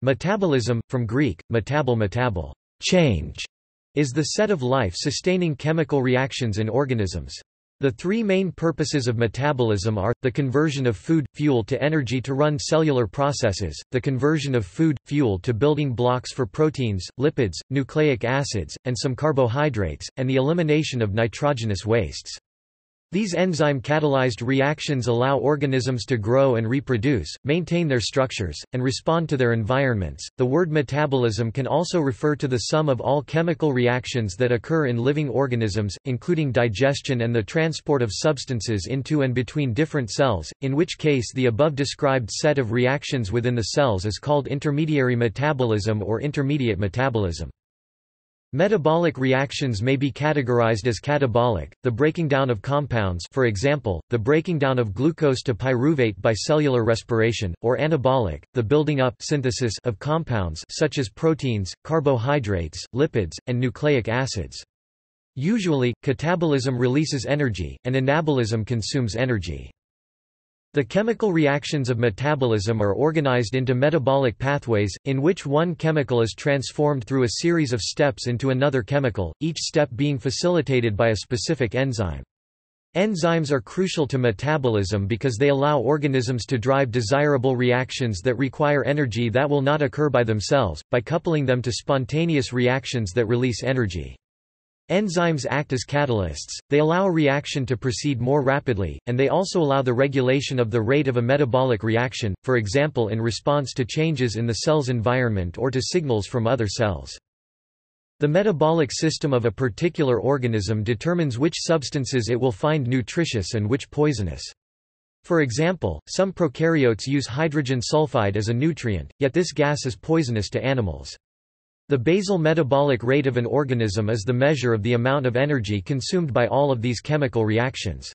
Metabolism, from Greek, metabol, change, is the set of life-sustaining chemical reactions in organisms. The three main purposes of metabolism are, the conversion of food, fuel to energy to run cellular processes, the conversion of food, fuel to building blocks for proteins, lipids, nucleic acids, and some carbohydrates, and the elimination of nitrogenous wastes. These enzyme-catalyzed reactions allow organisms to grow and reproduce, maintain their structures, and respond to their environments. The word metabolism can also refer to the sum of all chemical reactions that occur in living organisms, including digestion and the transport of substances into and between different cells, in which case the above-described set of reactions within the cells is called intermediary metabolism or intermediate metabolism. Metabolic reactions may be categorized as catabolic, the breaking down of compounds, for example, the breaking down of glucose to pyruvate by cellular respiration, or anabolic, the building up synthesis of compounds such as proteins, carbohydrates, lipids, and nucleic acids. Usually, catabolism releases energy, and anabolism consumes energy. The chemical reactions of metabolism are organized into metabolic pathways, in which one chemical is transformed through a series of steps into another chemical, each step being facilitated by a specific enzyme. Enzymes are crucial to metabolism because they allow organisms to drive desirable reactions that require energy that will not occur by themselves, by coupling them to spontaneous reactions that release energy. Enzymes act as catalysts, they allow a reaction to proceed more rapidly, and they also allow the regulation of the rate of a metabolic reaction, for example in response to changes in the cell's environment or to signals from other cells. The metabolic system of a particular organism determines which substances it will find nutritious and which poisonous. For example, some prokaryotes use hydrogen sulfide as a nutrient, yet this gas is poisonous to animals. The basal metabolic rate of an organism is the measure of the amount of energy consumed by all of these chemical reactions.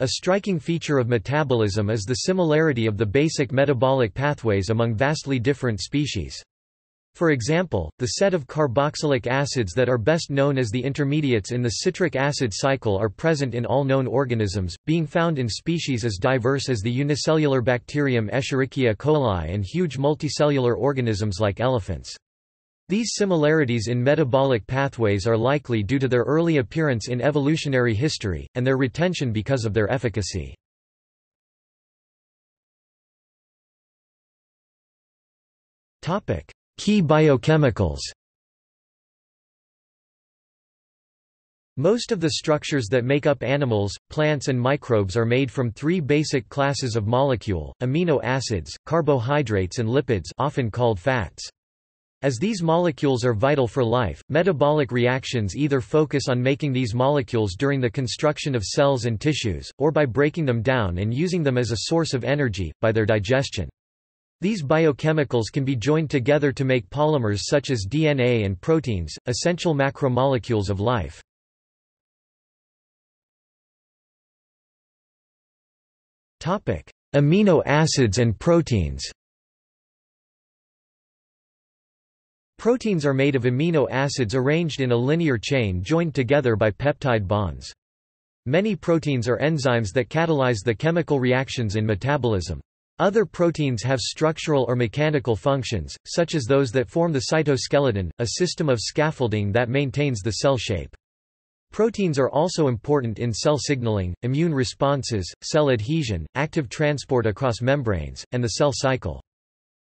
A striking feature of metabolism is the similarity of the basic metabolic pathways among vastly different species. For example, the set of carboxylic acids that are best known as the intermediates in the citric acid cycle are present in all known organisms, being found in species as diverse as the unicellular bacterium Escherichia coli and huge multicellular organisms like elephants. These similarities in metabolic pathways are likely due to their early appearance in evolutionary history, and their retention because of their efficacy. Key biochemicals. Most of the structures that make up animals, plants and microbes are made from three basic classes of molecule, amino acids, carbohydrates and lipids, often called fats. As these molecules are vital for life, metabolic reactions either focus on making these molecules during the construction of cells and tissues, or by breaking them down and using them as a source of energy, by their digestion. These biochemicals can be joined together to make polymers such as DNA and proteins, essential macromolecules of life. Amino acids and proteins. Proteins are made of amino acids arranged in a linear chain joined together by peptide bonds. Many proteins are enzymes that catalyze the chemical reactions in metabolism. Other proteins have structural or mechanical functions, such as those that form the cytoskeleton, a system of scaffolding that maintains the cell shape. Proteins are also important in cell signaling, immune responses, cell adhesion, active transport across membranes, and the cell cycle.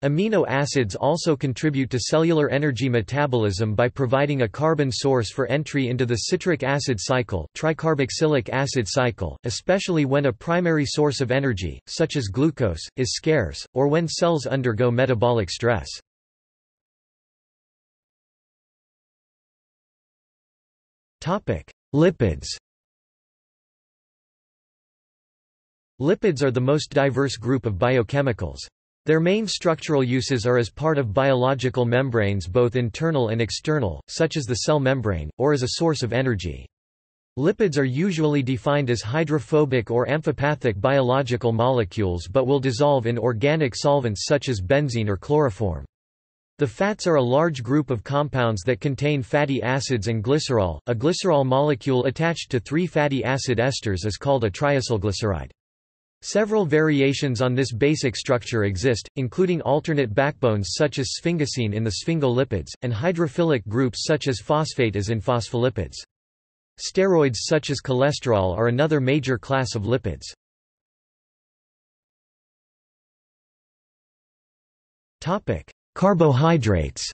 Amino acids also contribute to cellular energy metabolism by providing a carbon source for entry into the citric acid cycle, tricarboxylic acid cycle, especially when a primary source of energy, such as glucose, is scarce, or when cells undergo metabolic stress. Lipids. Lipids are the most diverse group of biochemicals. Their main structural uses are as part of biological membranes, both internal and external, such as the cell membrane, or as a source of energy. Lipids are usually defined as hydrophobic or amphipathic biological molecules but will dissolve in organic solvents such as benzene or chloroform. The fats are a large group of compounds that contain fatty acids and glycerol. A glycerol molecule attached to three fatty acid esters is called a triacylglyceride. Several variations on this basic structure exist, including alternate backbones such as sphingosine in the sphingolipids, and hydrophilic groups such as phosphate as in phospholipids. Steroids such as cholesterol are another major class of lipids. Carbohydrates.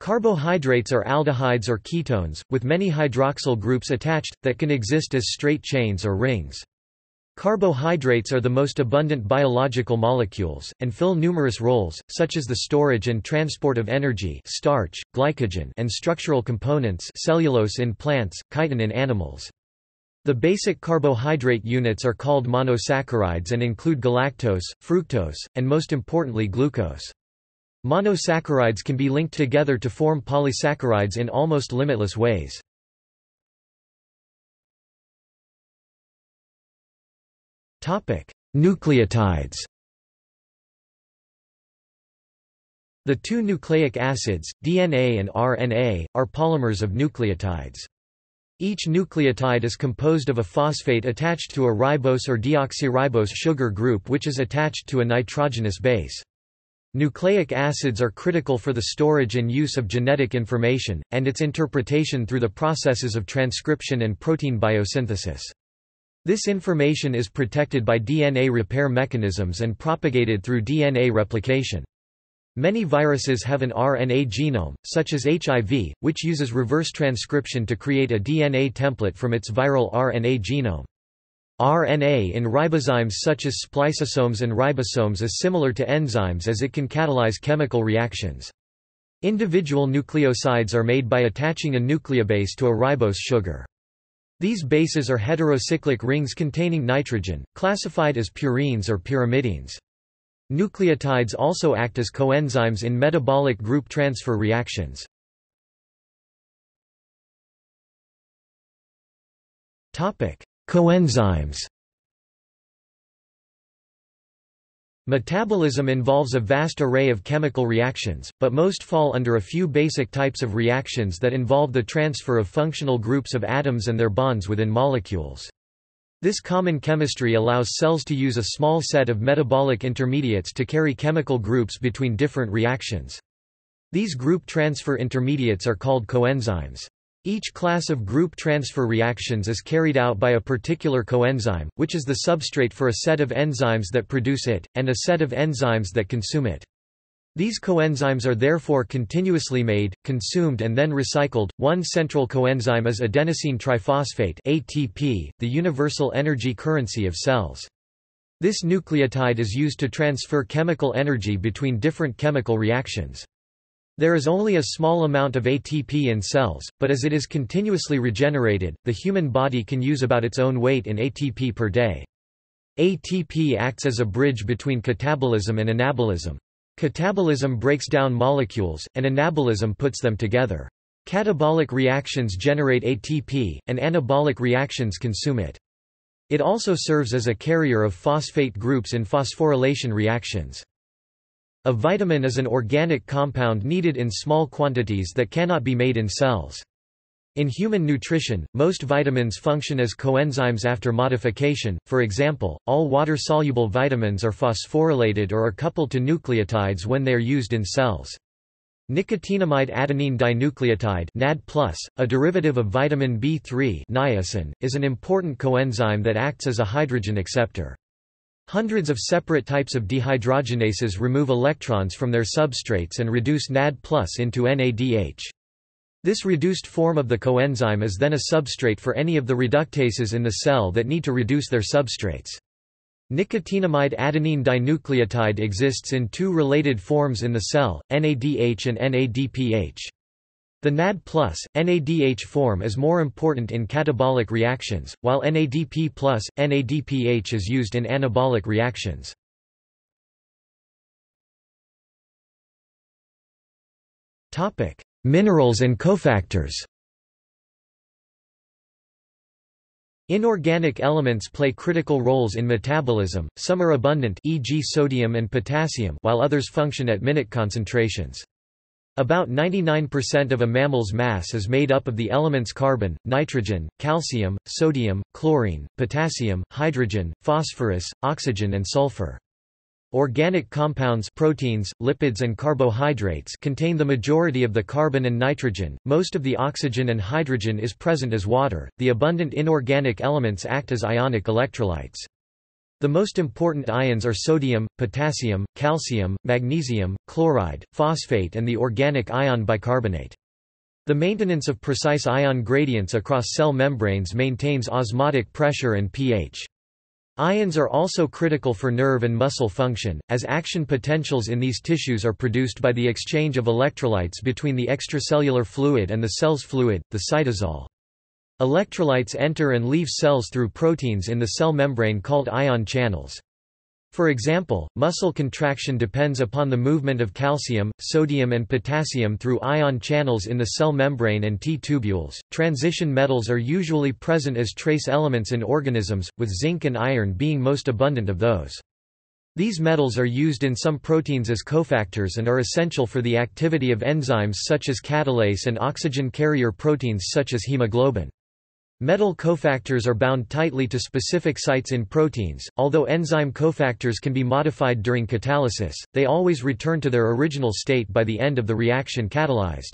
Carbohydrates are aldehydes or ketones, with many hydroxyl groups attached, that can exist as straight chains or rings. Carbohydrates are the most abundant biological molecules, and fill numerous roles, such as the storage and transport of energy, starch, glycogen, and structural components, cellulose in plants, chitin in animals. The basic carbohydrate units are called monosaccharides and include galactose, fructose, and most importantly glucose. Monosaccharides can be linked together to form polysaccharides in almost limitless ways. Nucleotides. The two nucleic acids, DNA and RNA, are polymers of nucleotides. Each nucleotide is composed of a phosphate attached to a ribose or deoxyribose sugar group which is attached to a nitrogenous base. Nucleic acids are critical for the storage and use of genetic information, and its interpretation through the processes of transcription and protein biosynthesis. This information is protected by DNA repair mechanisms and propagated through DNA replication. Many viruses have an RNA genome, such as HIV, which uses reverse transcription to create a DNA template from its viral RNA genome. RNA in ribozymes such as spliceosomes and ribosomes is similar to enzymes as it can catalyze chemical reactions. Individual nucleosides are made by attaching a nucleobase to a ribose sugar. These bases are heterocyclic rings containing nitrogen, classified as purines or pyrimidines. Nucleotides also act as coenzymes in metabolic group transfer reactions. Topic: Coenzymes. Metabolism involves a vast array of chemical reactions, but most fall under a few basic types of reactions that involve the transfer of functional groups of atoms and their bonds within molecules. This common chemistry allows cells to use a small set of metabolic intermediates to carry chemical groups between different reactions. These group transfer intermediates are called coenzymes. Each class of group transfer reactions is carried out by a particular coenzyme, which is the substrate for a set of enzymes that produce it, and a set of enzymes that consume it. These coenzymes are therefore continuously made, consumed and then recycled. One central coenzyme is adenosine triphosphate (ATP), the universal energy currency of cells. This nucleotide is used to transfer chemical energy between different chemical reactions. There is only a small amount of ATP in cells, but as it is continuously regenerated, the human body can use about its own weight in ATP per day. ATP acts as a bridge between catabolism and anabolism. Catabolism breaks down molecules, and anabolism puts them together. Catabolic reactions generate ATP, and anabolic reactions consume it. It also serves as a carrier of phosphate groups in phosphorylation reactions. A vitamin is an organic compound needed in small quantities that cannot be made in cells. In human nutrition, most vitamins function as coenzymes after modification. For example, all water-soluble vitamins are phosphorylated or are coupled to nucleotides when they are used in cells. Nicotinamide adenine dinucleotide (NAD+), a derivative of vitamin B3 niacin, is an important coenzyme that acts as a hydrogen acceptor. Hundreds of separate types of dehydrogenases remove electrons from their substrates and reduce NAD+ into NADH. This reduced form of the coenzyme is then a substrate for any of the reductases in the cell that need to reduce their substrates. Nicotinamide adenine dinucleotide exists in two related forms in the cell, NADH and NADPH. The NAD+, NADH form is more important in catabolic reactions, while NADP+, NADPH is used in anabolic reactions. Minerals and cofactors. Inorganic elements play critical roles in metabolism, some are abundant e.g. sodium and potassium, while others function at minute concentrations. About 99% of a mammal's mass is made up of the elements carbon, nitrogen, calcium, sodium, chlorine, potassium, hydrogen, phosphorus, oxygen and sulfur. Organic compounds, proteins, lipids and carbohydrates contain the majority of the carbon and nitrogen. Most of the oxygen and hydrogen is present as water. The abundant inorganic elements act as ionic electrolytes. The most important ions are sodium, potassium, calcium, magnesium, chloride, phosphate and the organic ion bicarbonate. The maintenance of precise ion gradients across cell membranes maintains osmotic pressure and pH. Ions are also critical for nerve and muscle function, as action potentials in these tissues are produced by the exchange of electrolytes between the extracellular fluid and the cell's fluid, the cytosol. Electrolytes enter and leave cells through proteins in the cell membrane called ion channels. For example, muscle contraction depends upon the movement of calcium, sodium and potassium through ion channels in the cell membrane and T-tubules. Transition metals are usually present as trace elements in organisms, with zinc and iron being most abundant of those. These metals are used in some proteins as cofactors and are essential for the activity of enzymes such as catalase and oxygen carrier proteins such as hemoglobin. Metal cofactors are bound tightly to specific sites in proteins, although enzyme cofactors can be modified during catalysis, they always return to their original state by the end of the reaction catalyzed.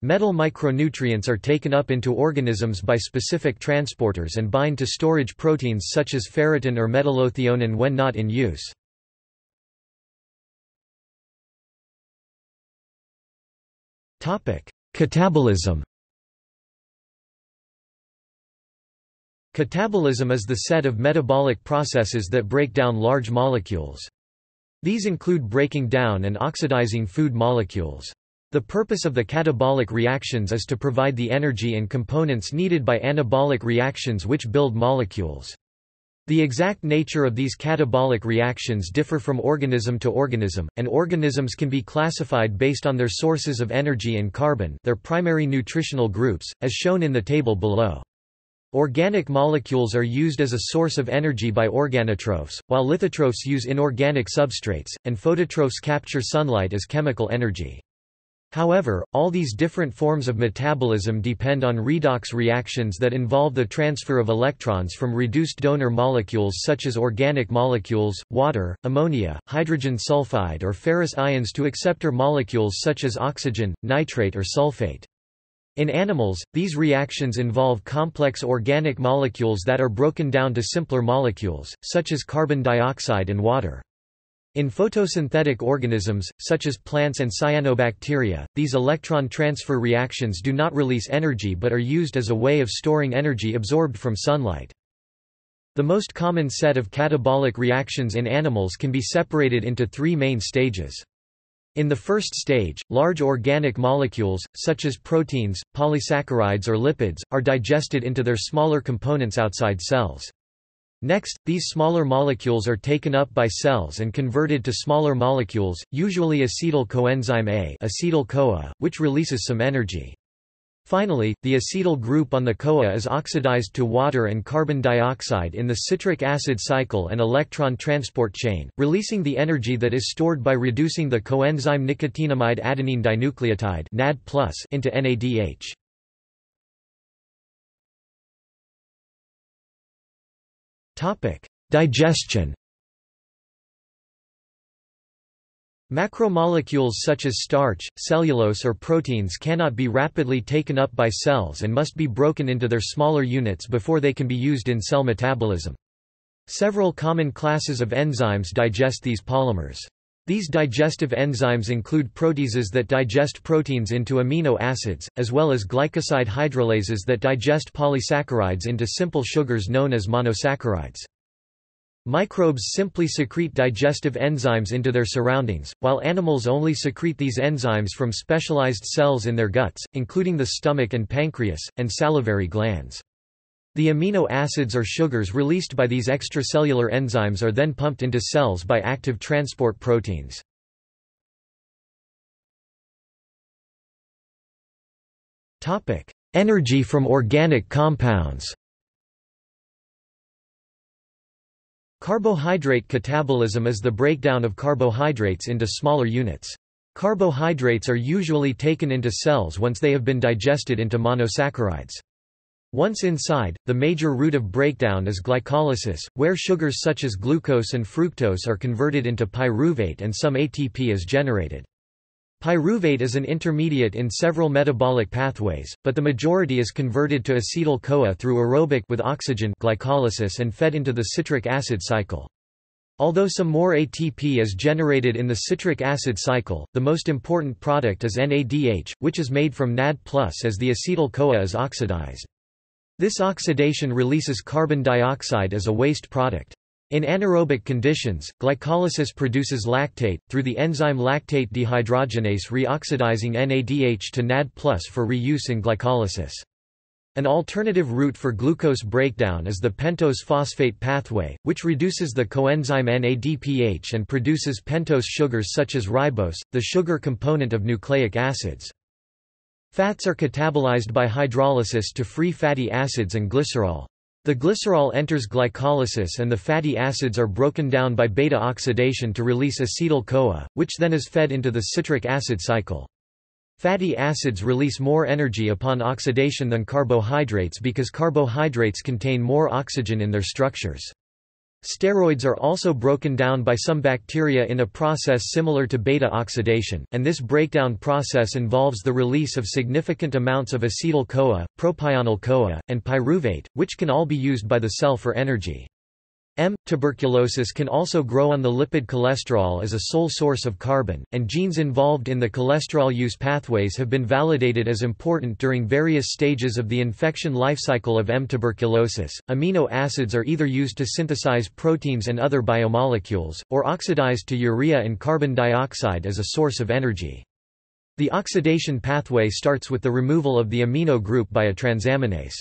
Metal micronutrients are taken up into organisms by specific transporters and bind to storage proteins such as ferritin or metallothionein when not in use. Catabolism. Catabolism is the set of metabolic processes that break down large molecules. These include breaking down and oxidizing food molecules. The purpose of the catabolic reactions is to provide the energy and components needed by anabolic reactions which build molecules. The exact nature of these catabolic reactions differ from organism to organism, and organisms can be classified based on their sources of energy and carbon, their primary nutritional groups, as shown in the table below. Organic molecules are used as a source of energy by organotrophs, while lithotrophs use inorganic substrates, and phototrophs capture sunlight as chemical energy. However, all these different forms of metabolism depend on redox reactions that involve the transfer of electrons from reduced donor molecules such as organic molecules, water, ammonia, hydrogen sulfide or ferrous ions to acceptor molecules such as oxygen, nitrate or sulfate. In animals, these reactions involve complex organic molecules that are broken down to simpler molecules, such as carbon dioxide and water. In photosynthetic organisms, such as plants and cyanobacteria, these electron transfer reactions do not release energy but are used as a way of storing energy absorbed from sunlight. The most common set of catabolic reactions in animals can be separated into three main stages. In the first stage, large organic molecules, such as proteins, polysaccharides or lipids, are digested into their smaller components outside cells. Next, these smaller molecules are taken up by cells and converted to smaller molecules, usually acetyl coenzyme A, acetyl-CoA, which releases some energy. Finally, the acetyl group on the CoA is oxidized to water and carbon dioxide in the citric acid cycle and electron transport chain, releasing the energy that is stored by reducing the coenzyme nicotinamide adenine dinucleotide (NAD+) into NADH. Topic: Digestion. Macromolecules such as starch, cellulose or proteins cannot be rapidly taken up by cells and must be broken into their smaller units before they can be used in cell metabolism. Several common classes of enzymes digest these polymers. These digestive enzymes include proteases that digest proteins into amino acids, as well as glycoside hydrolases that digest polysaccharides into simple sugars known as monosaccharides. Microbes simply secrete digestive enzymes into their surroundings, while animals only secrete these enzymes from specialized cells in their guts, including the stomach and pancreas, and salivary glands. The amino acids or sugars released by these extracellular enzymes are then pumped into cells by active transport proteins. Energy from organic compounds. Carbohydrate catabolism is the breakdown of carbohydrates into smaller units. Carbohydrates are usually taken into cells once they have been digested into monosaccharides. Once inside, the major route of breakdown is glycolysis, where sugars such as glucose and fructose are converted into pyruvate and some ATP is generated. Pyruvate is an intermediate in several metabolic pathways, but the majority is converted to acetyl-CoA through aerobic with oxygen glycolysis and fed into the citric acid cycle. Although some more ATP is generated in the citric acid cycle, the most important product is NADH, which is made from NAD+ as the acetyl-CoA is oxidized. This oxidation releases carbon dioxide as a waste product. In anaerobic conditions, glycolysis produces lactate, through the enzyme lactate dehydrogenase reoxidizing NADH to NAD+ for reuse in glycolysis. An alternative route for glucose breakdown is the pentose phosphate pathway, which reduces the coenzyme NADPH and produces pentose sugars such as ribose, the sugar component of nucleic acids. Fats are catabolized by hydrolysis to free fatty acids and glycerol. The glycerol enters glycolysis and the fatty acids are broken down by beta oxidation to release acetyl-CoA, which then is fed into the citric acid cycle. Fatty acids release more energy upon oxidation than carbohydrates because carbohydrates contain more oxygen in their structures. Steroids are also broken down by some bacteria in a process similar to beta oxidation, and this breakdown process involves the release of significant amounts of acetyl-CoA, propionyl-CoA, and pyruvate, which can all be used by the cell for energy. M. tuberculosis can also grow on the lipid cholesterol as a sole source of carbon, and genes involved in the cholesterol use pathways have been validated as important during various stages of the infection lifecycle of M. tuberculosis. Amino acids are either used to synthesize proteins and other biomolecules, or oxidized to urea and carbon dioxide as a source of energy. The oxidation pathway starts with the removal of the amino group by a transaminase.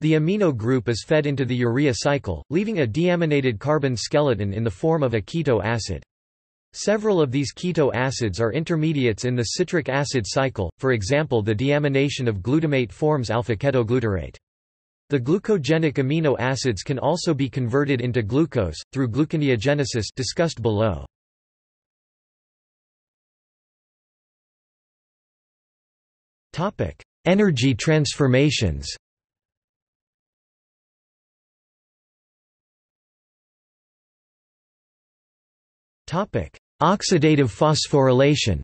The amino group is fed into the urea cycle, leaving a deaminated carbon skeleton in the form of a keto acid. Several of these keto acids are intermediates in the citric acid cycle, for example the deamination of glutamate forms alpha-ketoglutarate. The glucogenic amino acids can also be converted into glucose, through gluconeogenesis discussed below. Energy transformations. Oxidative phosphorylation.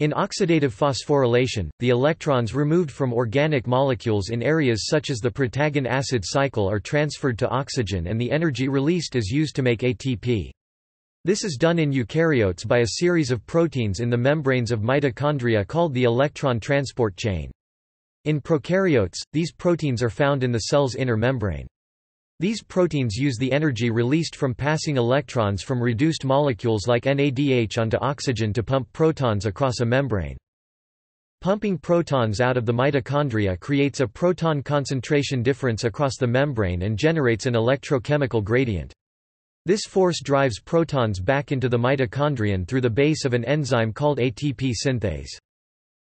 In oxidative phosphorylation, the electrons removed from organic molecules in areas such as the protagon acid cycle are transferred to oxygen and the energy released is used to make ATP. This is done in eukaryotes by a series of proteins in the membranes of mitochondria called the electron transport chain. In prokaryotes, these proteins are found in the cell's inner membrane. These proteins use the energy released from passing electrons from reduced molecules like NADH onto oxygen to pump protons across a membrane. Pumping protons out of the mitochondria creates a proton concentration difference across the membrane and generates an electrochemical gradient. This force drives protons back into the mitochondrion through the base of an enzyme called ATP synthase.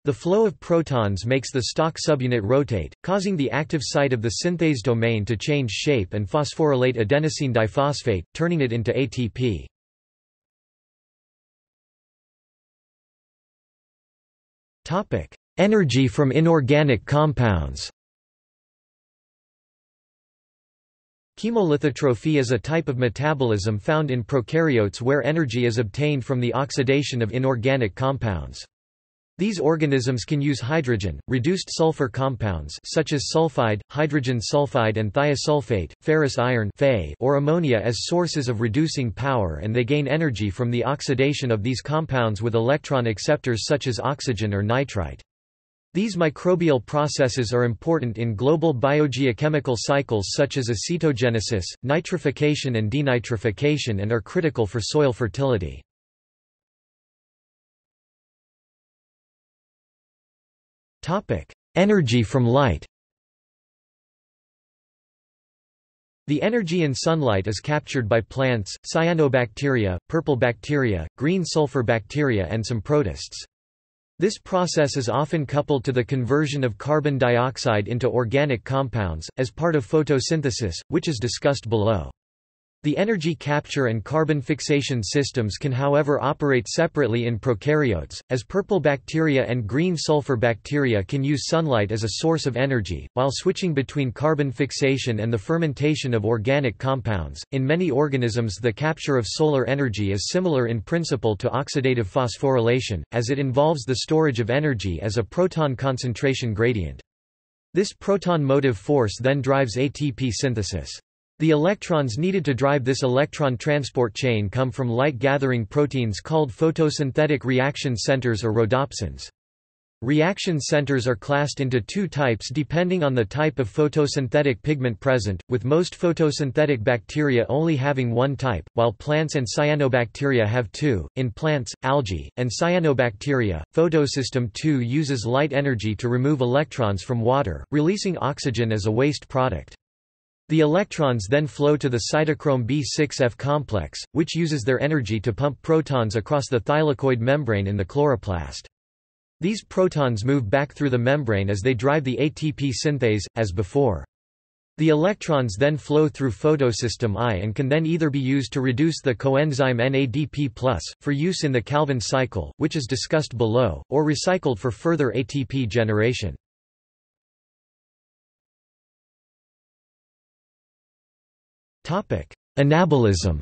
The flow of protons makes the Stock subunit rotate, causing the active site of the synthase domain to change shape and phosphorylate adenosine diphosphate, turning it into ATP. Topic: Energy from inorganic compounds. Chemolithotrophy is a type of metabolism found in prokaryotes where energy is obtained from the oxidation of inorganic compounds. These organisms can use hydrogen, reduced sulfur compounds such as sulfide, hydrogen sulfide and thiosulfate, ferrous iron or ammonia as sources of reducing power, and they gain energy from the oxidation of these compounds with electron acceptors such as oxygen or nitrite. These microbial processes are important in global biogeochemical cycles such as acetogenesis, nitrification and denitrification, and are critical for soil fertility. Energy from light. The energy in sunlight is captured by plants, cyanobacteria, purple bacteria, green sulfur bacteria and some protists. This process is often coupled to the conversion of carbon dioxide into organic compounds, as part of photosynthesis, which is discussed below. The energy capture and carbon fixation systems can however operate separately in prokaryotes, as purple bacteria and green sulfur bacteria can use sunlight as a source of energy, while switching between carbon fixation and the fermentation of organic compounds. In many organisms, the capture of solar energy is similar in principle to oxidative phosphorylation, as it involves the storage of energy as a proton concentration gradient. This proton motive force then drives ATP synthesis. The electrons needed to drive this electron transport chain come from light-gathering proteins called photosynthetic reaction centers or rhodopsins. Reaction centers are classed into two types depending on the type of photosynthetic pigment present, with most photosynthetic bacteria only having one type, while plants and cyanobacteria have two. In plants, algae, and cyanobacteria, photosystem II uses light energy to remove electrons from water, releasing oxygen as a waste product. The electrons then flow to the cytochrome B6F complex, which uses their energy to pump protons across the thylakoid membrane in the chloroplast. These protons move back through the membrane as they drive the ATP synthase, as before. The electrons then flow through photosystem I and can then either be used to reduce the coenzyme NADP+, for use in the Calvin cycle, which is discussed below, or recycled for further ATP generation. Anabolism.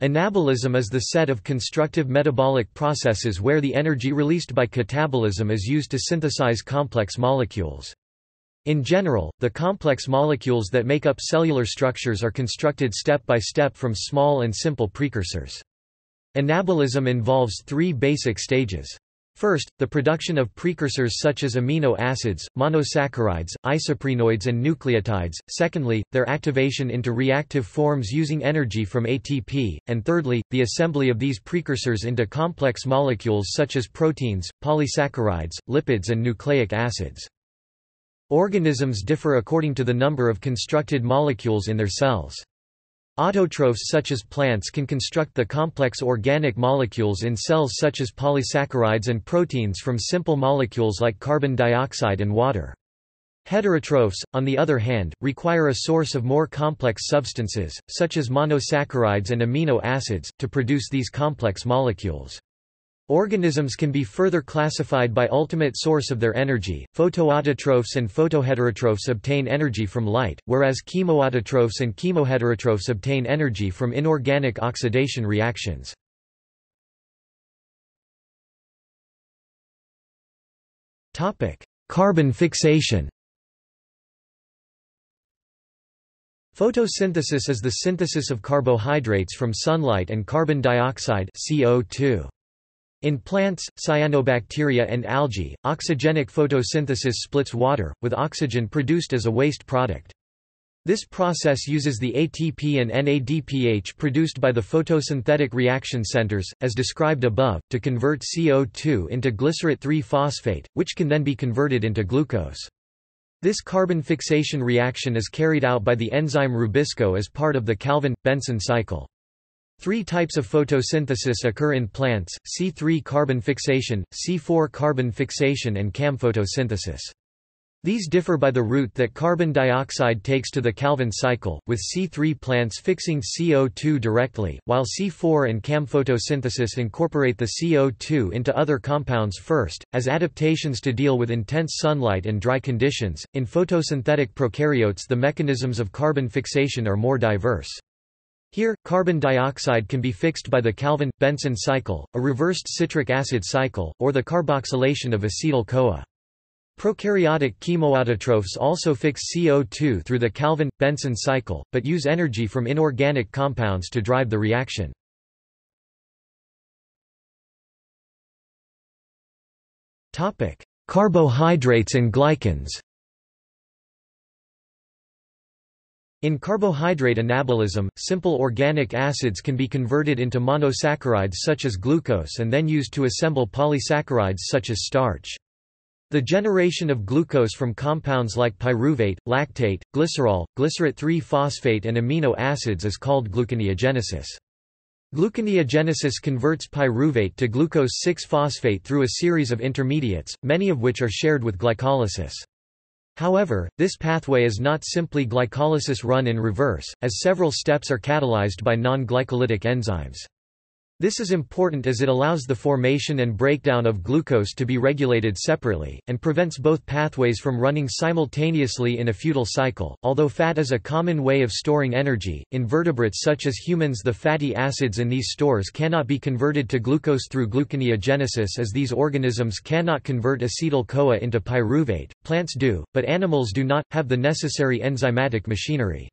Anabolism is the set of constructive metabolic processes where the energy released by catabolism is used to synthesize complex molecules. In general, the complex molecules that make up cellular structures are constructed step by step from small and simple precursors. Anabolism involves three basic stages. First, the production of precursors such as amino acids, monosaccharides, isoprenoids and nucleotides, secondly, their activation into reactive forms using energy from ATP, and thirdly, the assembly of these precursors into complex molecules such as proteins, polysaccharides, lipids and nucleic acids. Organisms differ according to the number of constructed molecules in their cells. Autotrophs such as plants can construct the complex organic molecules in cells such as polysaccharides and proteins from simple molecules like carbon dioxide and water. Heterotrophs, on the other hand, require a source of more complex substances, such as monosaccharides and amino acids, to produce these complex molecules. Organisms can be further classified by ultimate source of their energy. Photoautotrophs and photoheterotrophs obtain energy from light, whereas chemoautotrophs and chemoheterotrophs obtain energy from inorganic oxidation reactions. Topic: Carbon fixation. Photosynthesis is the synthesis of carbohydrates from sunlight and carbon dioxide (CO2). In plants, cyanobacteria and algae, oxygenic photosynthesis splits water, with oxygen produced as a waste product. This process uses the ATP and NADPH produced by the photosynthetic reaction centers, as described above, to convert CO2 into glycerate-3-phosphate, which can then be converted into glucose. This carbon fixation reaction is carried out by the enzyme Rubisco as part of the Calvin-Benson cycle. Three types of photosynthesis occur in plants: C3 carbon fixation, C4 carbon fixation and CAM photosynthesis. These differ by the route that carbon dioxide takes to the Calvin cycle, with C3 plants fixing CO2 directly, while C4 and CAM photosynthesis incorporate the CO2 into other compounds first, as adaptations to deal with intense sunlight and dry conditions. In photosynthetic prokaryotes, the mechanisms of carbon fixation are more diverse. Here, carbon dioxide can be fixed by the Calvin-Benson cycle, a reversed citric acid cycle, or the carboxylation of acetyl-CoA. Prokaryotic chemoautotrophs also fix CO2 through the Calvin-Benson cycle, but use energy from inorganic compounds to drive the reaction. Carbohydrates and glycans. In carbohydrate anabolism, simple organic acids can be converted into monosaccharides such as glucose and then used to assemble polysaccharides such as starch. The generation of glucose from compounds like pyruvate, lactate, glycerol, glycerate-3-phosphate and amino acids is called gluconeogenesis. Gluconeogenesis converts pyruvate to glucose-6-phosphate through a series of intermediates, many of which are shared with glycolysis. However, this pathway is not simply glycolysis run in reverse, as several steps are catalyzed by non-glycolytic enzymes. This is important as it allows the formation and breakdown of glucose to be regulated separately, and prevents both pathways from running simultaneously in a futile cycle. Although fat is a common way of storing energy, in vertebrates such as humans, the fatty acids in these stores cannot be converted to glucose through gluconeogenesis, as these organisms cannot convert acetyl-CoA into pyruvate. Plants do, but animals do not have the necessary enzymatic machinery.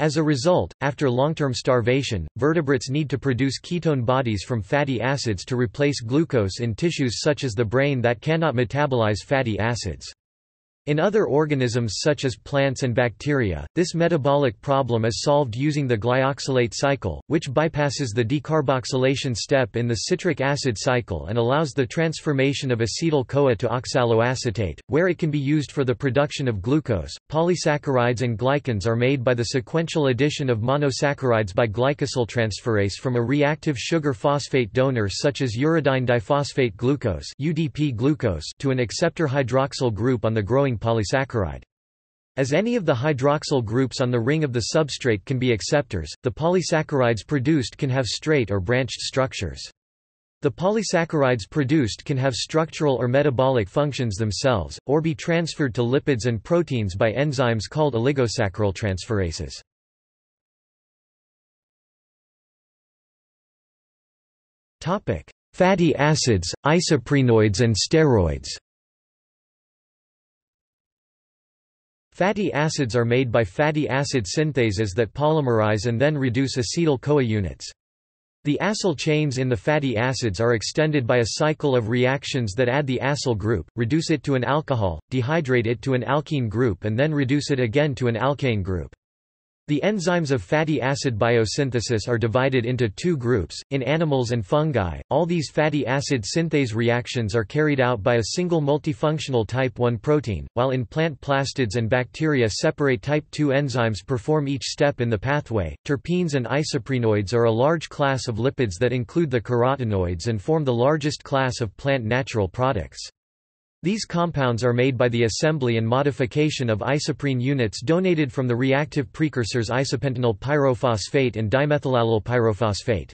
As a result, after long-term starvation, vertebrates need to produce ketone bodies from fatty acids to replace glucose in tissues such as the brain that cannot metabolize fatty acids. In other organisms such as plants and bacteria, this metabolic problem is solved using the glyoxylate cycle, which bypasses the decarboxylation step in the citric acid cycle and allows the transformation of acetyl-CoA to oxaloacetate, where it can be used for the production of glucose. Polysaccharides and glycans are made by the sequential addition of monosaccharides by glycosyltransferase from a reactive sugar phosphate donor such as uridine diphosphate glucose (UDP glucose) to an acceptor hydroxyl group on the growing polysaccharide. As any of the hydroxyl groups on the ring of the substrate can be acceptors, the polysaccharides produced can have straight or branched structures. The polysaccharides produced can have structural or metabolic functions themselves, or be transferred to lipids and proteins by enzymes called oligosacchyryltransferases. Fatty acids, isoprenoids and steroids. Fatty acids are made by fatty acid synthases that polymerize and then reduce acetyl-CoA units. The acyl chains in the fatty acids are extended by a cycle of reactions that add the acyl group, reduce it to an alcohol, dehydrate it to an alkene group and then reduce it again to an alkane group. The enzymes of fatty acid biosynthesis are divided into two groups, in animals and fungi. All these fatty acid synthase reactions are carried out by a single multifunctional type 1 protein, while in plant plastids and bacteria separate type 2 enzymes perform each step in the pathway. Terpenes and isoprenoids are a large class of lipids that include the carotenoids and form the largest class of plant natural products. These compounds are made by the assembly and modification of isoprene units donated from the reactive precursors isopentenyl pyrophosphate and dimethylallyl pyrophosphate.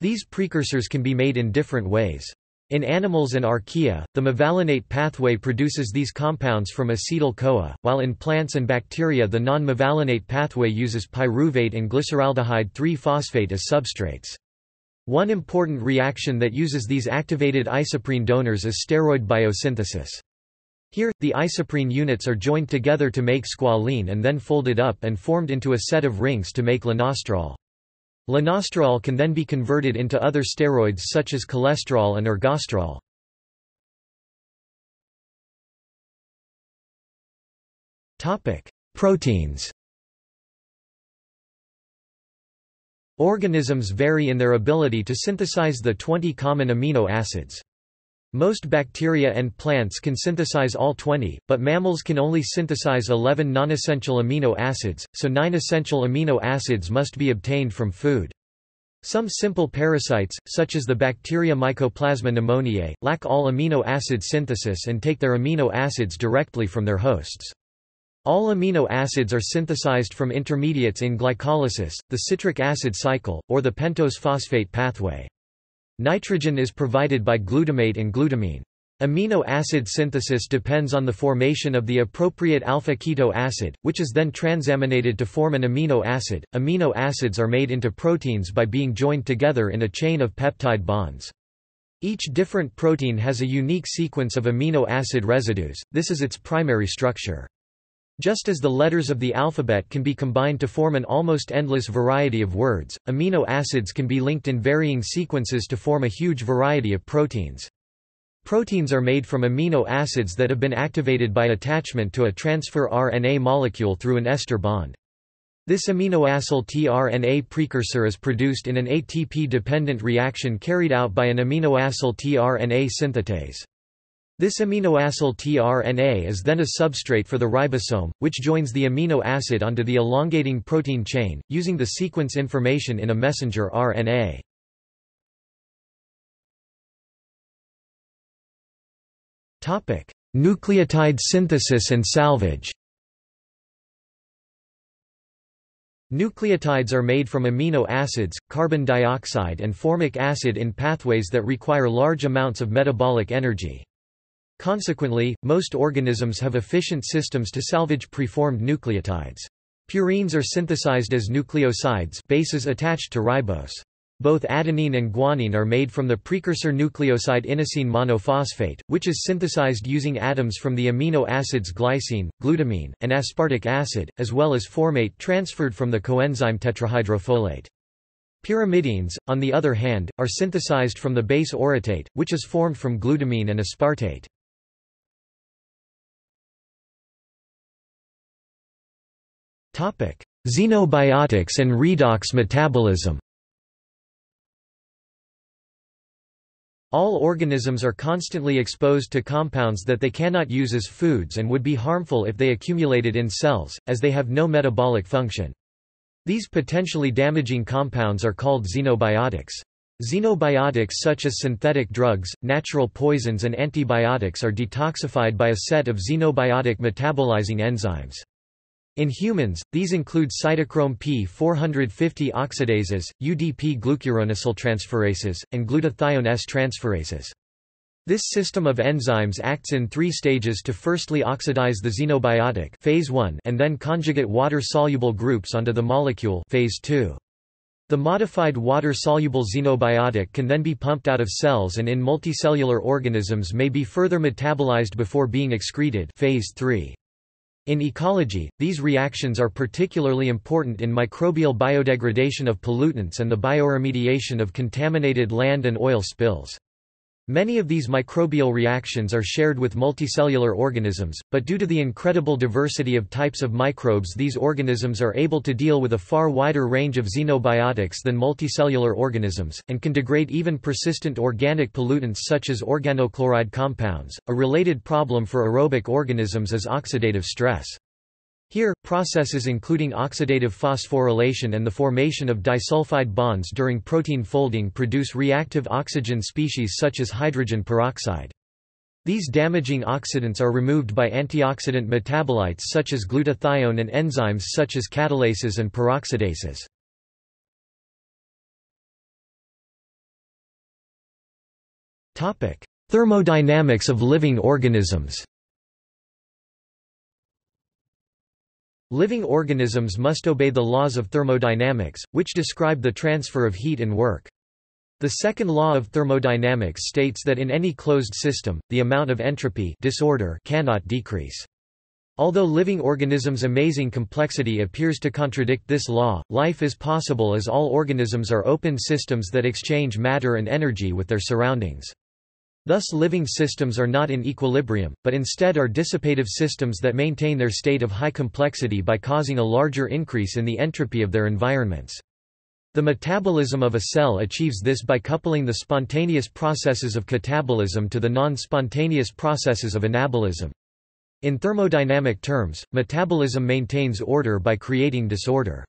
These precursors can be made in different ways. In animals and archaea, the mevalinate pathway produces these compounds from acetyl-CoA, while in plants and bacteria the non-mevalinate pathway uses pyruvate and glyceraldehyde-3-phosphate as substrates. One important reaction that uses these activated isoprene donors is steroid biosynthesis. Here, the isoprene units are joined together to make squalene and then folded up and formed into a set of rings to make lanosterol. Lanosterol can then be converted into other steroids such as cholesterol and ergosterol. Proteins. Organisms vary in their ability to synthesize the 20 common amino acids. Most bacteria and plants can synthesize all 20, but mammals can only synthesize 11 nonessential amino acids, so 9 essential amino acids must be obtained from food. Some simple parasites, such as the bacteria Mycoplasma pneumoniae, lack all amino acid synthesis and take their amino acids directly from their hosts. All amino acids are synthesized from intermediates in glycolysis, the citric acid cycle, or the pentose phosphate pathway. Nitrogen is provided by glutamate and glutamine. Amino acid synthesis depends on the formation of the appropriate alpha-keto acid, which is then transaminated to form an amino acid. Amino acids are made into proteins by being joined together in a chain of peptide bonds. Each different protein has a unique sequence of amino acid residues, this is its primary structure. Just as the letters of the alphabet can be combined to form an almost endless variety of words, amino acids can be linked in varying sequences to form a huge variety of proteins. Proteins are made from amino acids that have been activated by attachment to a transfer RNA molecule through an ester bond. This aminoacyl tRNA precursor is produced in an ATP-dependent reaction carried out by an aminoacyl tRNA synthetase. This aminoacyl tRNA is then a substrate for the ribosome, which joins the amino acid onto the elongating protein chain, using the sequence information in a messenger RNA. Nucleotide synthesis and salvage. Nucleotides are made from amino acids, carbon dioxide and formic acid in pathways that require large amounts of metabolic energy. Consequently, most organisms have efficient systems to salvage preformed nucleotides. Purines are synthesized as nucleosides, bases attached to ribose. Both adenine and guanine are made from the precursor nucleoside inosine monophosphate, which is synthesized using atoms from the amino acids glycine, glutamine, and aspartic acid, as well as formate transferred from the coenzyme tetrahydrofolate. Pyrimidines, on the other hand, are synthesized from the base orotate, which is formed from glutamine and aspartate. Xenobiotics and redox metabolism. All organisms are constantly exposed to compounds that they cannot use as foods and would be harmful if they accumulated in cells, as they have no metabolic function. These potentially damaging compounds are called xenobiotics. Xenobiotics such as synthetic drugs, natural poisons and antibiotics are detoxified by a set of xenobiotic metabolizing enzymes. In humans, these include cytochrome P450 oxidases, UDP-glucuronacyltransferases, and glutathione S-transferases. This system of enzymes acts in three stages to firstly oxidize the xenobiotic phase 1 and then conjugate water-soluble groups onto the molecule phase 2. The modified water-soluble xenobiotic can then be pumped out of cells and in multicellular organisms may be further metabolized before being excreted phase 3. In ecology, these reactions are particularly important in microbial biodegradation of pollutants and the bioremediation of contaminated land and oil spills. Many of these microbial reactions are shared with multicellular organisms, but due to the incredible diversity of types of microbes, these organisms are able to deal with a far wider range of xenobiotics than multicellular organisms, and can degrade even persistent organic pollutants such as organochloride compounds. A related problem for aerobic organisms is oxidative stress. Here, processes including oxidative phosphorylation and the formation of disulfide bonds during protein folding produce reactive oxygen species such as hydrogen peroxide. These damaging oxidants are removed by antioxidant metabolites such as glutathione and enzymes such as catalases and peroxidases. Thermodynamics of living organisms. Living organisms must obey the laws of thermodynamics, which describe the transfer of heat and work. The second law of thermodynamics states that in any closed system, the amount of entropy disorder cannot decrease. Although living organisms' amazing complexity appears to contradict this law, life is possible as all organisms are open systems that exchange matter and energy with their surroundings. Thus living systems are not in equilibrium, but instead are dissipative systems that maintain their state of high complexity by causing a larger increase in the entropy of their environments. The metabolism of a cell achieves this by coupling the spontaneous processes of catabolism to the non-spontaneous processes of anabolism. In thermodynamic terms, metabolism maintains order by creating disorder.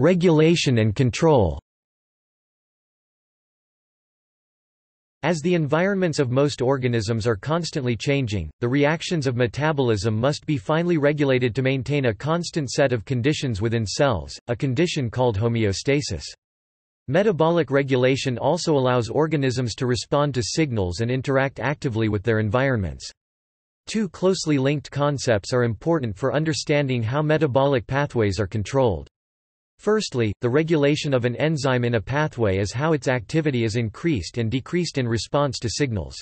Regulation and control. As the environments of most organisms are constantly changing, the reactions of metabolism must be finely regulated to maintain a constant set of conditions within cells, a condition called homeostasis. Metabolic regulation also allows organisms to respond to signals and interact actively with their environments. Two closely linked concepts are important for understanding how metabolic pathways are controlled. Firstly, the regulation of an enzyme in a pathway is how its activity is increased and decreased in response to signals.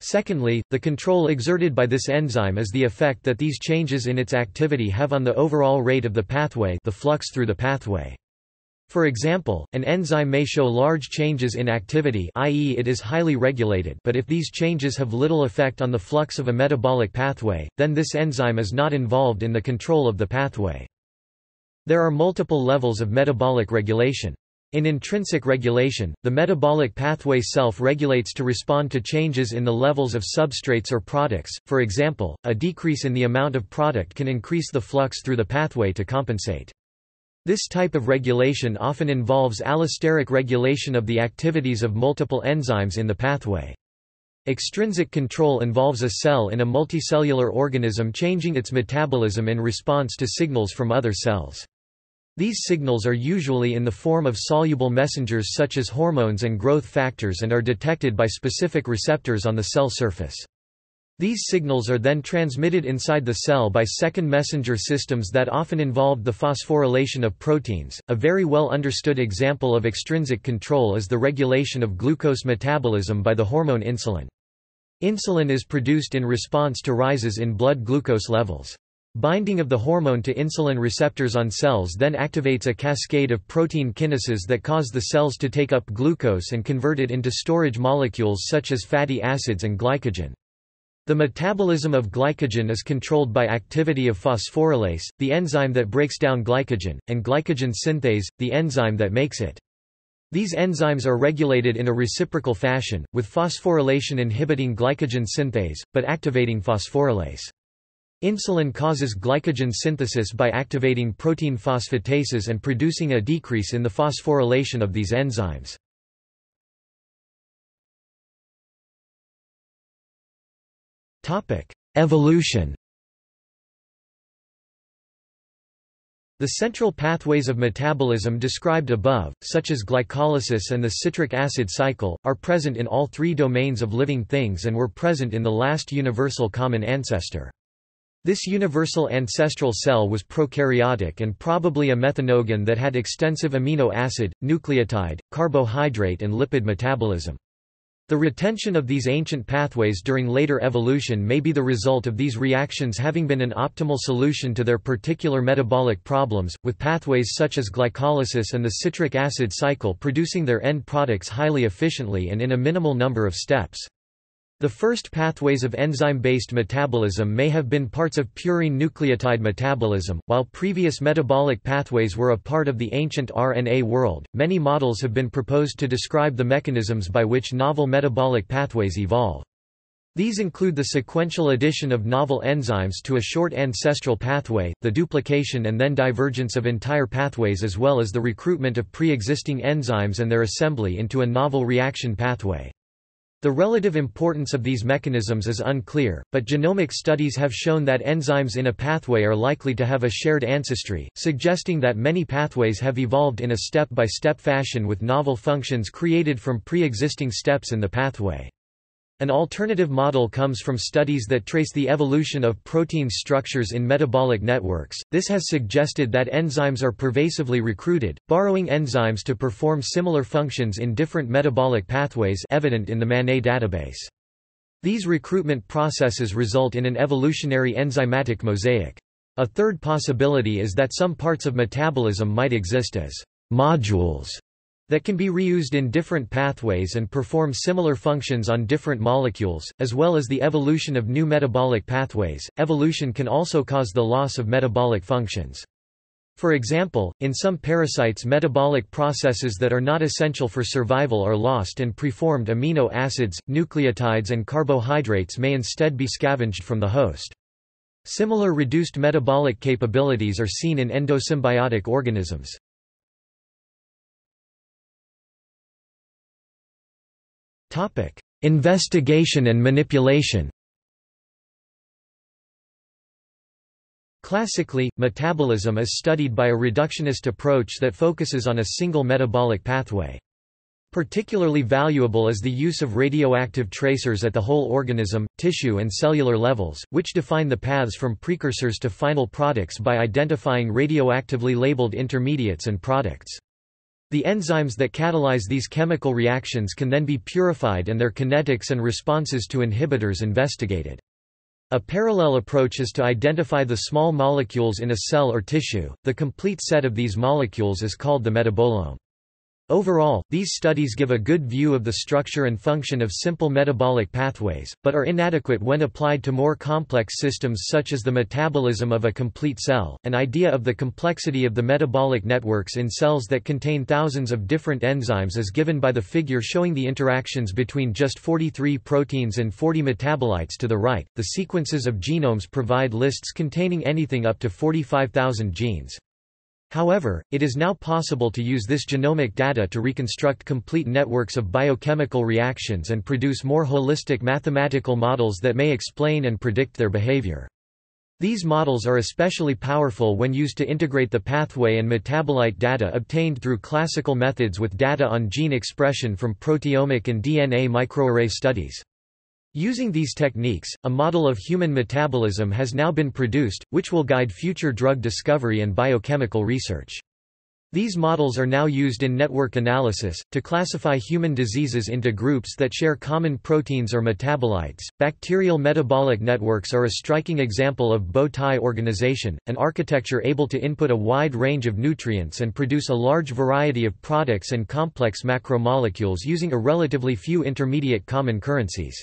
Secondly, the control exerted by this enzyme is the effect that these changes in its activity have on the overall rate of the pathway, the flux through the pathway. For example, an enzyme may show large changes in activity, i.e., it is highly regulated, but if these changes have little effect on the flux of a metabolic pathway, then this enzyme is not involved in the control of the pathway. There are multiple levels of metabolic regulation. In intrinsic regulation, the metabolic pathway self-regulates to respond to changes in the levels of substrates or products. For example, a decrease in the amount of product can increase the flux through the pathway to compensate. This type of regulation often involves allosteric regulation of the activities of multiple enzymes in the pathway. Extrinsic control involves a cell in a multicellular organism changing its metabolism in response to signals from other cells. These signals are usually in the form of soluble messengers such as hormones and growth factors and are detected by specific receptors on the cell surface. These signals are then transmitted inside the cell by second messenger systems that often involve the phosphorylation of proteins. A very well understood example of extrinsic control is the regulation of glucose metabolism by the hormone insulin. Insulin is produced in response to rises in blood glucose levels. Binding of the hormone to insulin receptors on cells then activates a cascade of protein kinases that cause the cells to take up glucose and convert it into storage molecules such as fatty acids and glycogen. The metabolism of glycogen is controlled by activity of phosphorylase, the enzyme that breaks down glycogen, and glycogen synthase, the enzyme that makes it. These enzymes are regulated in a reciprocal fashion, with phosphorylation inhibiting glycogen synthase, but activating phosphorylase. Insulin causes glycogen synthesis by activating protein phosphatases and producing a decrease in the phosphorylation of these enzymes. Evolution. The central pathways of metabolism described above, such as glycolysis and the citric acid cycle, are present in all three domains of living things and were present in the last universal common ancestor. This universal ancestral cell was prokaryotic and probably a methanogen that had extensive amino acid, nucleotide, carbohydrate and lipid metabolism. The retention of these ancient pathways during later evolution may be the result of these reactions having been an optimal solution to their particular metabolic problems, with pathways such as glycolysis and the citric acid cycle producing their end products highly efficiently and in a minimal number of steps. The first pathways of enzyme-based metabolism may have been parts of purine nucleotide metabolism, while previous metabolic pathways were a part of the ancient RNA world. Many models have been proposed to describe the mechanisms by which novel metabolic pathways evolve. These include the sequential addition of novel enzymes to a short ancestral pathway, the duplication and then divergence of entire pathways, as well as the recruitment of pre-existing enzymes and their assembly into a novel reaction pathway. The relative importance of these mechanisms is unclear, but genomic studies have shown that enzymes in a pathway are likely to have a shared ancestry, suggesting that many pathways have evolved in a step-by-step fashion with novel functions created from pre-existing steps in the pathway. An alternative model comes from studies that trace the evolution of protein structures in metabolic networks. This has suggested that enzymes are pervasively recruited, borrowing enzymes to perform similar functions in different metabolic pathways evident in the MANET database. These recruitment processes result in an evolutionary enzymatic mosaic. A third possibility is that some parts of metabolism might exist as modules that can be reused in different pathways and perform similar functions on different molecules, as well as the evolution of new metabolic pathways. Evolution can also cause the loss of metabolic functions. For example, in some parasites, metabolic processes that are not essential for survival are lost, and preformed amino acids, nucleotides, and carbohydrates may instead be scavenged from the host. Similar reduced metabolic capabilities are seen in endosymbiotic organisms. Investigation and manipulation. Classically, metabolism is studied by a reductionist approach that focuses on a single metabolic pathway. Particularly valuable is the use of radioactive tracers at the whole organism, tissue and cellular levels, which define the paths from precursors to final products by identifying radioactively labeled intermediates and products. The enzymes that catalyze these chemical reactions can then be purified and their kinetics and responses to inhibitors investigated. A parallel approach is to identify the small molecules in a cell or tissue. The complete set of these molecules is called the metabolome. Overall, these studies give a good view of the structure and function of simple metabolic pathways, but are inadequate when applied to more complex systems such as the metabolism of a complete cell. An idea of the complexity of the metabolic networks in cells that contain thousands of different enzymes is given by the figure showing the interactions between just 43 proteins and 40 metabolites to the right. The sequences of genomes provide lists containing anything up to 45,000 genes. However, it is now possible to use this genomic data to reconstruct complete networks of biochemical reactions and produce more holistic mathematical models that may explain and predict their behavior. These models are especially powerful when used to integrate the pathway and metabolite data obtained through classical methods with data on gene expression from proteomic and DNA microarray studies. Using these techniques, a model of human metabolism has now been produced, which will guide future drug discovery and biochemical research. These models are now used in network analysis, to classify human diseases into groups that share common proteins or metabolites. Bacterial metabolic networks are a striking example of bow-tie organization, an architecture able to input a wide range of nutrients and produce a large variety of products and complex macromolecules using a relatively few intermediate common currencies.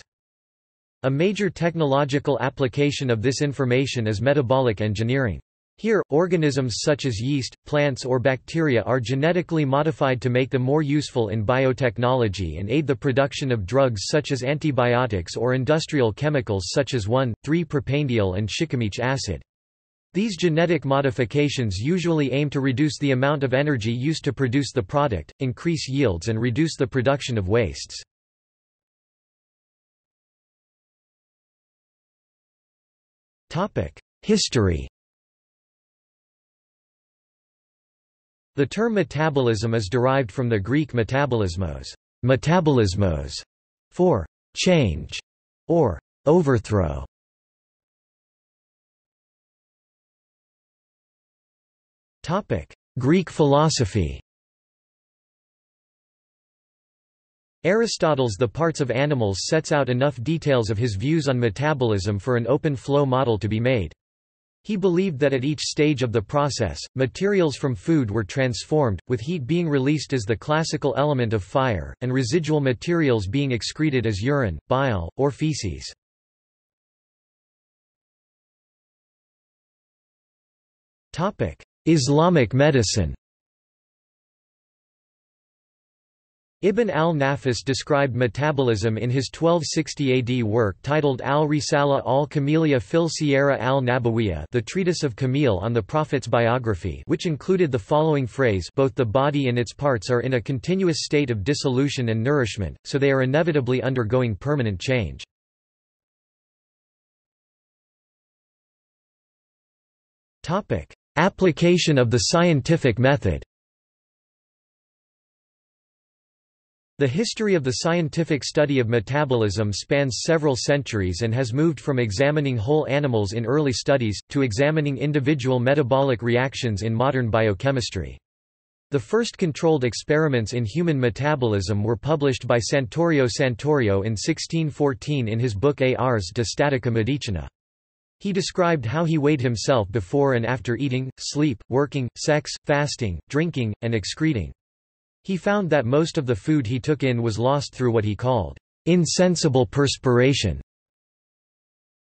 A major technological application of this information is metabolic engineering. Here, organisms such as yeast, plants or bacteria are genetically modified to make them more useful in biotechnology and aid the production of drugs such as antibiotics or industrial chemicals such as 1,3-propanediol and shikimich acid. These genetic modifications usually aim to reduce the amount of energy used to produce the product, increase yields and reduce the production of wastes. History. The term metabolism is derived from the Greek metabolismos, for change or overthrow. Greek philosophy. Aristotle's The Parts of Animals sets out enough details of his views on metabolism for an open-flow model to be made. He believed that at each stage of the process, materials from food were transformed, with heat being released as the classical element of fire, and residual materials being excreted as urine, bile, or feces. Islamic medicine. Ibn al-Nafis described metabolism in his 1260 AD work titled Al-Risala al-Kamiliya fil Siyara al-Nabawiyya, the treatise of Camille on the Prophet's biography, which included the following phrase: both the body and its parts are in a continuous state of dissolution and nourishment, so they are inevitably undergoing permanent change. Application of the scientific method. The history of the scientific study of metabolism spans several centuries and has moved from examining whole animals in early studies, to examining individual metabolic reactions in modern biochemistry. The first controlled experiments in human metabolism were published by Santorio Santorio in 1614 in his book Ars de Statica Medicina. He described how he weighed himself before and after eating, sleep, working, sex, fasting, drinking, and excreting. He found that most of the food he took in was lost through what he called insensible perspiration.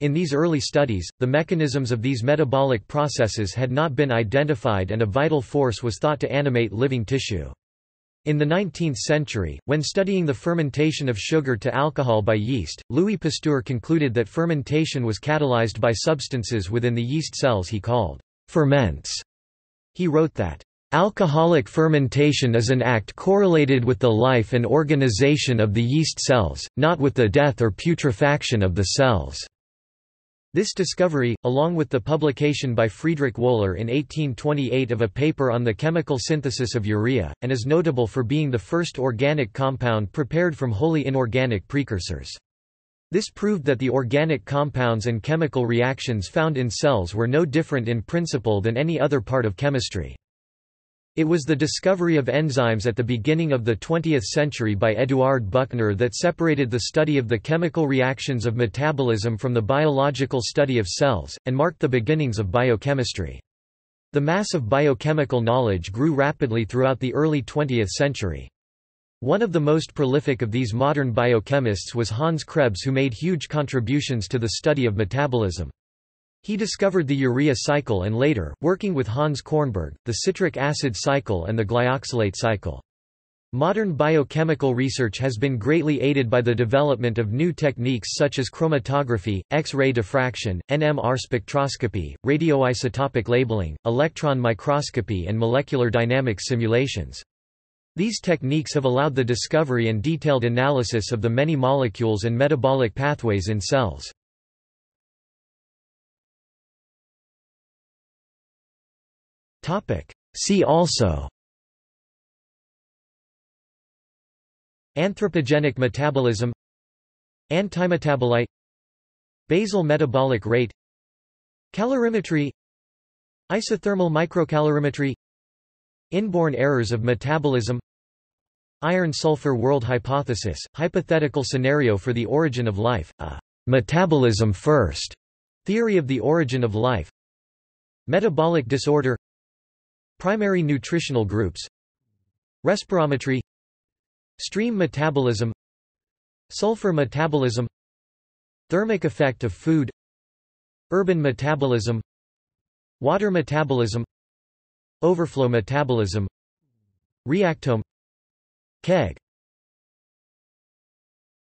In these early studies, the mechanisms of these metabolic processes had not been identified and a vital force was thought to animate living tissue. In the 19th century, when studying the fermentation of sugar to alcohol by yeast, Louis Pasteur concluded that fermentation was catalyzed by substances within the yeast cells he called ferments. He wrote that alcoholic fermentation is an act correlated with the life and organization of the yeast cells, not with the death or putrefaction of the cells. This discovery, along with the publication by Friedrich Wöhler in 1828 of a paper on the chemical synthesis of urea, and is notable for being the first organic compound prepared from wholly inorganic precursors. This proved that the organic compounds and chemical reactions found in cells were no different in principle than any other part of chemistry. It was the discovery of enzymes at the beginning of the 20th century by Eduard Buchner that separated the study of the chemical reactions of metabolism from the biological study of cells, and marked the beginnings of biochemistry. The mass of biochemical knowledge grew rapidly throughout the early 20th century. One of the most prolific of these modern biochemists was Hans Krebs, who made huge contributions to the study of metabolism. He discovered the urea cycle and later, working with Hans Kornberg, the citric acid cycle and the glyoxylate cycle. Modern biochemical research has been greatly aided by the development of new techniques such as chromatography, X-ray diffraction, NMR spectroscopy, radioisotopic labeling, electron microscopy and molecular dynamics simulations. These techniques have allowed the discovery and detailed analysis of the many molecules and metabolic pathways in cells. See also: anthropogenic metabolism, antimetabolite, basal metabolic rate, calorimetry, isothermal microcalorimetry, inborn errors of metabolism, iron-sulfur world hypothesis, hypothetical scenario for the origin of life, a metabolism-first theory of the origin of life, metabolic disorder, primary nutritional groups, respirometry, stream metabolism, sulfur metabolism, thermic effect of food, urban metabolism, water metabolism, overflow metabolism, reactome, KEGG.